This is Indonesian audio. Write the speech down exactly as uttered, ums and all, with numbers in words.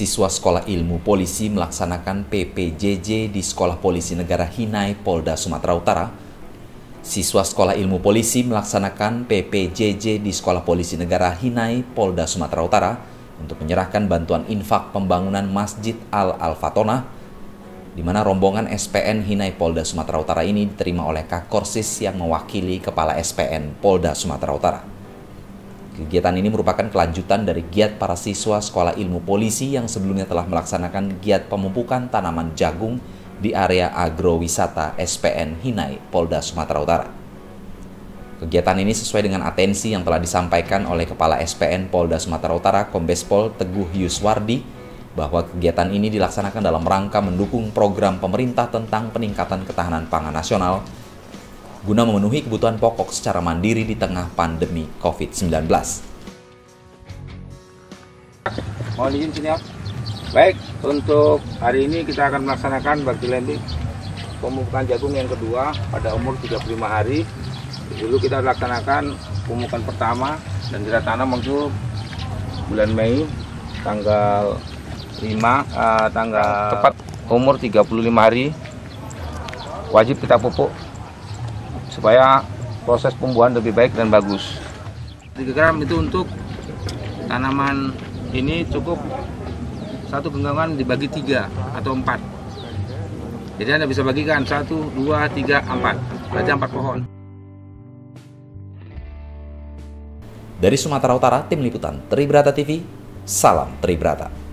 Siswa Sekolah Ilmu Polisi melaksanakan P P J J di Sekolah Polisi Negara Hinai, Polda, Sumatera Utara. Siswa Sekolah Ilmu Polisi melaksanakan P P J J di Sekolah Polisi Negara Hinai, Polda, Sumatera Utara untuk menyerahkan bantuan infak pembangunan Masjid Al-Alfathonah, di mana rombongan S P N Hinai, Polda, Sumatera Utara ini diterima oleh KAKORSIS yang mewakili Kepala S P N Polda, Sumatera Utara. Kegiatan ini merupakan kelanjutan dari giat para siswa Sekolah Ilmu Polisi yang sebelumnya telah melaksanakan giat pemupukan tanaman jagung di area agrowisata S P N Hinai, Polda, Sumatera Utara. Kegiatan ini sesuai dengan atensi yang telah disampaikan oleh Kepala S P N Polda, Sumatera Utara, Kombespol Teguh Yuswardhie, bahwa kegiatan ini dilaksanakan dalam rangka mendukung program pemerintah tentang peningkatan ketahanan pangan nasional guna memenuhi kebutuhan pokok secara mandiri di tengah pandemi COVID sembilan belas. Baik, untuk hari ini kita akan melaksanakan bakti landing pemupukan jagung yang kedua pada umur tiga puluh lima hari. Dulu kita laksanakan pemupukan pertama dan kita tanam untuk bulan Mei tanggal lima, eh, tanggal tepat umur tiga puluh lima hari wajib kita pupuk supaya proses pembuahan lebih baik dan bagus. tiga gram itu untuk tanaman ini cukup satu genggaman dibagi tiga atau empat. Jadi Anda bisa bagikan satu, dua, tiga, empat. Berarti empat pohon. Dari Sumatera Utara, tim liputan Tribrata T V. Salam Tribrata.